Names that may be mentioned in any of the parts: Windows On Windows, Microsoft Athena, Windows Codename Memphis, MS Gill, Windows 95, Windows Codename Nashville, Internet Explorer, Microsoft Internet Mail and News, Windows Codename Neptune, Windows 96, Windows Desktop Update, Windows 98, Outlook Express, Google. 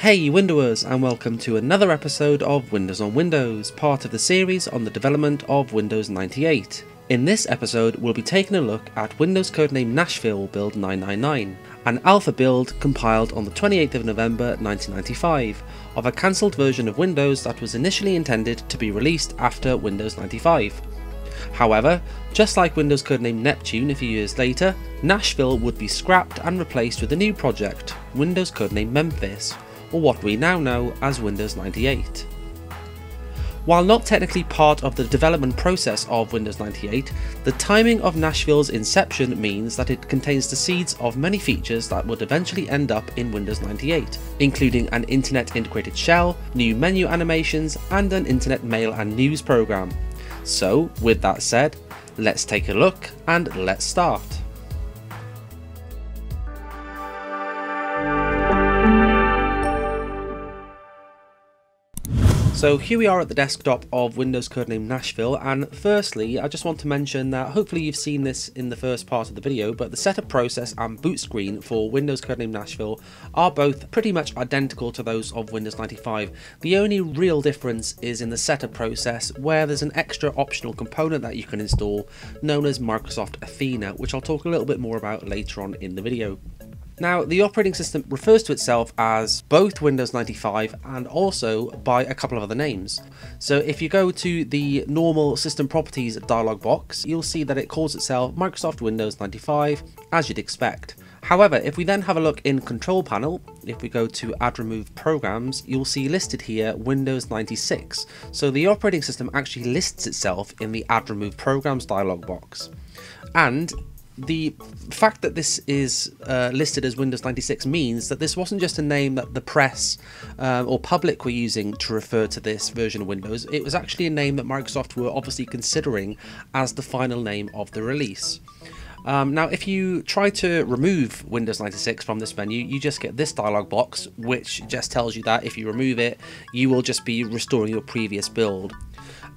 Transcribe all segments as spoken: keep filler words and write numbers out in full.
Hey Windowers, and welcome to another episode of Windows on Windows, part of the series on the development of Windows ninety-eight. In this episode we'll be taking a look at Windows Codename Nashville build nine nine nine, an alpha build compiled on the twenty-eighth of November nineteen ninety-five of a cancelled version of Windows that was initially intended to be released after Windows ninety-five. However, just like Windows Codename Neptune a few years later, Nashville would be scrapped and replaced with a new project, Windows Codename Memphis, or what we now know as Windows ninety-eight. While not technically part of the development process of Windows ninety-eight, the timing of Nashville's inception means that it contains the seeds of many features that would eventually end up in Windows ninety-eight, including an internet integrated shell, new menu animations, and an internet mail and news program. So, with that said, let's take a look and let's start. So here we are at the desktop of Windows Codename Nashville, and firstly I just want to mention that hopefully you've seen this in the first part of the video, but the setup process and boot screen for Windows Codename Nashville are both pretty much identical to those of Windows ninety-five. The only real difference is in the setup process, where there's an extra optional component that you can install known as Microsoft Athena, which I'll talk a little bit more about later on in the video. Now, the operating system refers to itself as both Windows ninety-five and also by a couple of other names. So if you go to the normal system properties dialog box, you'll see that it calls itself Microsoft Windows ninety-five, as you'd expect. However, if we then have a look in control panel, if we go to add remove programs, you'll see listed here Windows ninety-six. So the operating system actually lists itself in the add remove programs dialog box. And the fact that this is uh, listed as Windows ninety-six means that this wasn't just a name that the press um, or public were using to refer to this version of Windows. It was actually a name that Microsoft were obviously considering as the final name of the release. Um, now, if you try to remove Windows ninety-six from this menu, you just get this dialog box, which just tells you that if you remove it, you will just be restoring your previous build.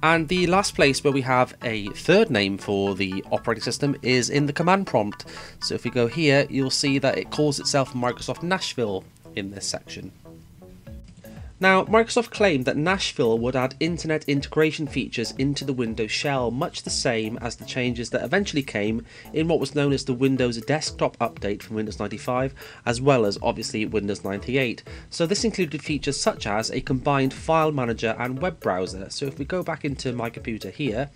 And the last place where we have a third name for the operating system is in the command prompt. So if we go here, you'll see that it calls itself Microsoft Nashville in this section. Now, Microsoft claimed that Nashville would add internet integration features into the Windows shell, much the same as the changes that eventually came in what was known as the Windows Desktop Update from Windows ninety-five, as well as obviously Windows ninety-eight. So this included features such as a combined file manager and web browser. So if we go back into my computer here,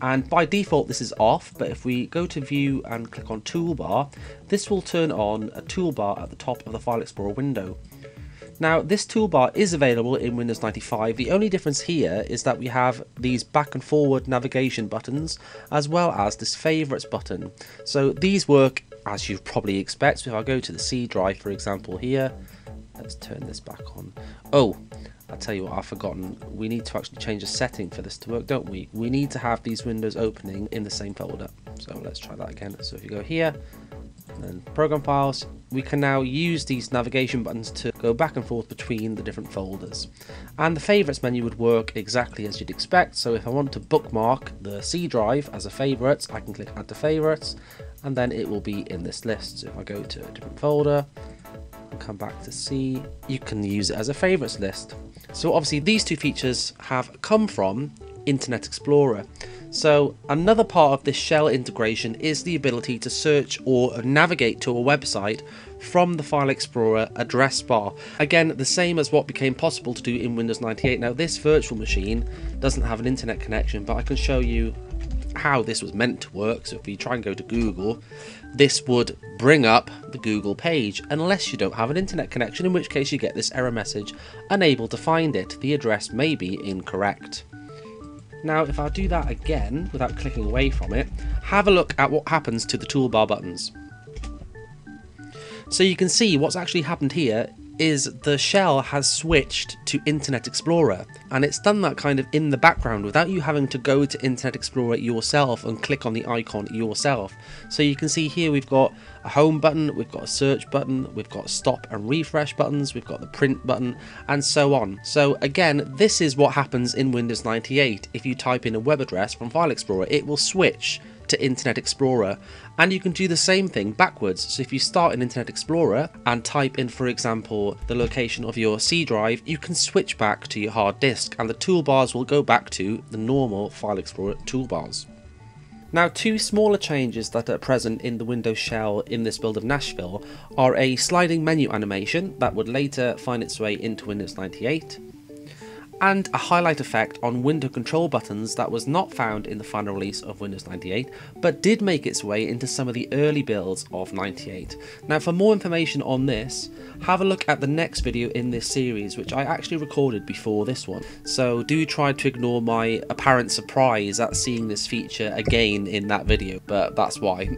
and by default this is off, but if we go to view and click on toolbar, this will turn on a toolbar at the top of the File Explorer window. Now, this toolbar is available in Windows ninety-five. The only difference here is that we have these back and forward navigation buttons, as well as this favorites button. So these work as you probably expect. So if I go to the C drive, for example, here, let's turn this back on. Oh, I tell you what, I've forgotten. We need to actually change a setting for this to work, don't we? We need to have these windows opening in the same folder. So let's try that again. So if you go here, and program files, we can now use these navigation buttons to go back and forth between the different folders. And the favorites menu would work exactly as you'd expect. So if I want to bookmark the C drive as a favorites, I can click add to favorites, and then it will be in this list. So if I go to a different folder, come back to C, you can use it as a favorites list. So obviously these two features have come from Internet Explorer. So another part of this shell integration is the ability to search or navigate to a website from the File Explorer address bar. Again, the same as what became possible to do in Windows ninety-eight. Now, this virtual machine doesn't have an internet connection, but I can show you how this was meant to work. So if you try and go to Google, this would bring up the Google page, unless you don't have an internet connection, in which case you get this error message, unable to find it. The address may be incorrect. Now, if I do that again without clicking away from it, have a look at what happens to the toolbar buttons. So you can see what's actually happened here is the shell has switched to Internet Explorer, and it's done that kind of in the background without you having to go to Internet Explorer yourself and click on the icon yourself. So you can see here we've got a home button, we've got a search button, we've got stop and refresh buttons, we've got the print button, and so on. So again, this is what happens in Windows ninety-eight. If you type in a web address from File Explorer, it will switch to Internet Explorer, and you can do the same thing backwards. So if you start in Internet Explorer and type in, for example, the location of your C drive, you can switch back to your hard disk and the toolbars will go back to the normal File Explorer toolbars. Now, two smaller changes that are present in the Windows shell in this build of Nashville are a sliding menu animation that would later find its way into Windows ninety-eight, and a highlight effect on window control buttons that was not found in the final release of Windows ninety-eight, but did make its way into some of the early builds of ninety-eight. Now, for more information on this, have a look at the next video in this series, which I actually recorded before this one. So do try to ignore my apparent surprise at seeing this feature again in that video, but that's why.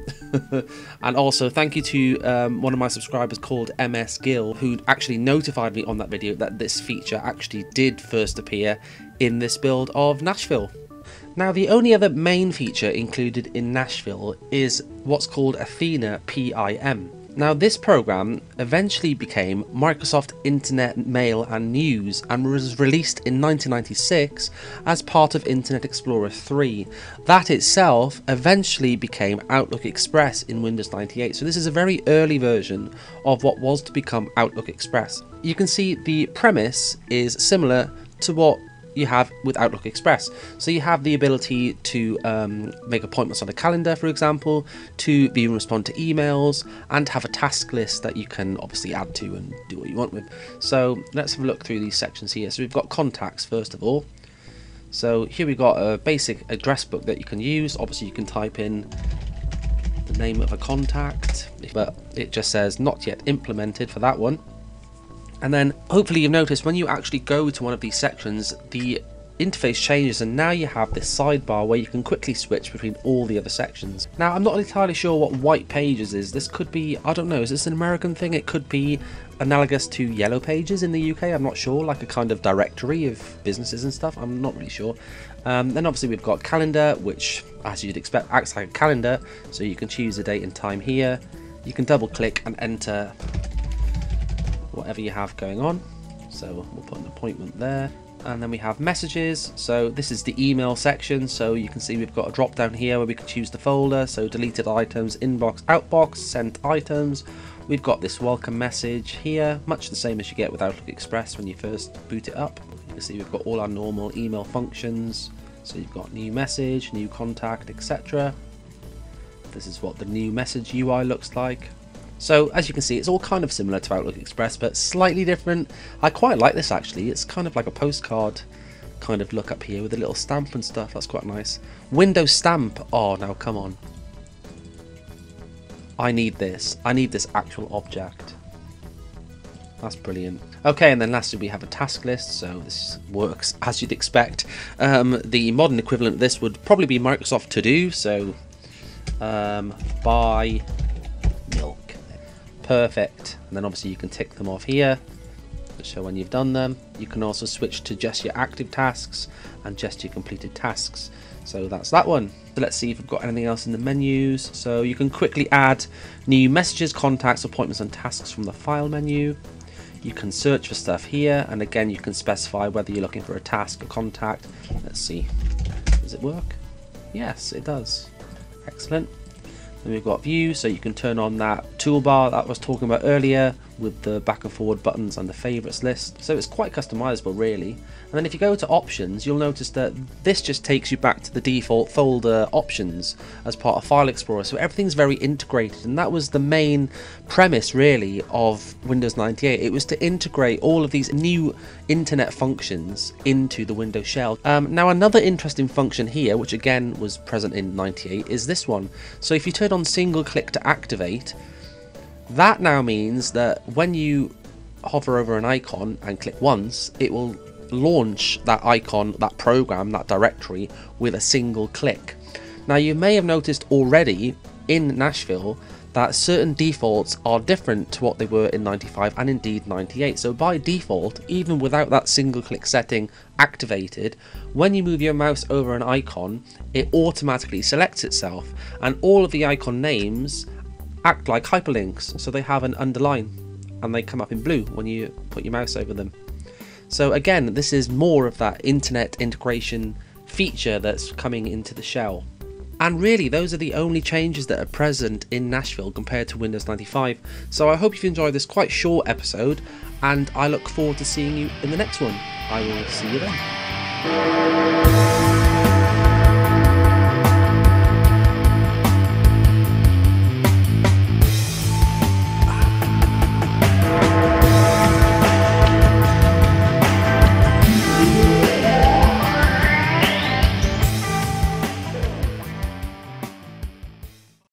And also, thank you to um, one of my subscribers called M S Gill, who actually notified me on that video that this feature actually did first appear in this build of Nashville. Now, the only other main feature included in Nashville is what's called Athena P I M. Now, this program eventually became Microsoft Internet Mail and News and was released in nineteen ninety-six as part of Internet Explorer three. That itself eventually became Outlook Express in Windows ninety-eight. So this is a very early version of what was to become Outlook Express. You can see the premise is similar to what you have with Outlook Express. So you have the ability to um, make appointments on a calendar, for example, to view and respond to emails, and have a task list that you can obviously add to and do what you want with. So let's have a look through these sections here. So we've got contacts first of all. So here we've got a basic address book that you can use. Obviously you can type in the name of a contact, but it just says not yet implemented for that one. And then hopefully you've noticed when you actually go to one of these sections, the interface changes and now you have this sidebar where you can quickly switch between all the other sections. Now, I'm not entirely sure what white pages is. This could be, I don't know, is this an American thing? It could be analogous to yellow pages in the U K, I'm not sure, like a kind of directory of businesses and stuff, I'm not really sure. Um, then obviously we've got calendar, which as you'd expect acts like a calendar, so you can choose a date and time here. You can double click and enter whatever you have going on, so we'll put an appointment there. And then we have messages, so this is the email section, so you can see we've got a drop down here where we can choose the folder, so deleted items, inbox, outbox, sent items. We've got this welcome message here, much the same as you get with Outlook Express when you first boot it up. You can see we've got all our normal email functions, so you've got new message, new contact, etc. This is what the new message U I looks like. So as you can see, it's all kind of similar to Outlook Express, but slightly different. I quite like this actually. It's kind of like a postcard kind of look up here with a little stamp and stuff. That's quite nice. Windows stamp. Oh, now come on. I need this. I need this actual object. That's brilliant. Okay, and then lastly we have a task list, so this works as you'd expect. Um, the modern equivalent of this would probably be Microsoft To Do, so um, buy milk. Perfect. And then obviously you can tick them off here to show when you've done them. You can also switch to just your active tasks and just your completed tasks. So that's that one. So let's see if we've got anything else in the menus. So you can quickly add new messages, contacts, appointments and tasks from the file menu. You can search for stuff here, and again you can specify whether you're looking for a task or contact. Let's see, does it work? Yes, it does. Excellent. Then we've got view, so you can turn on that toolbar that I was talking about earlier with the back and forward buttons and the favorites list. So it's quite customizable really. And then if you go to options, you'll notice that this just takes you back to the default folder options as part of File Explorer. So everything's very integrated, and that was the main premise really of Windows ninety-eight. It was to integrate all of these new internet functions into the Windows shell. Um, now another interesting function here, which again was present in ninety-eight, is this one. So if you turn on single click to activate, that now means that when you hover over an icon and click once, it will launch that icon, that program, that directory with a single click. Now you may have noticed already in Nashville that certain defaults are different to what they were in ninety-five and indeed ninety-eight. So by default, even without that single click setting activated, when you move your mouse over an icon, it automatically selects itself, and all of the icon names act like hyperlinks, so they have an underline and they come up in blue when you put your mouse over them. So again, this is more of that internet integration feature that's coming into the shell. And really, those are the only changes that are present in Nashville compared to Windows ninety-five. So I hope you've enjoyed this quite short episode, and I look forward to seeing you in the next one. I will see you then.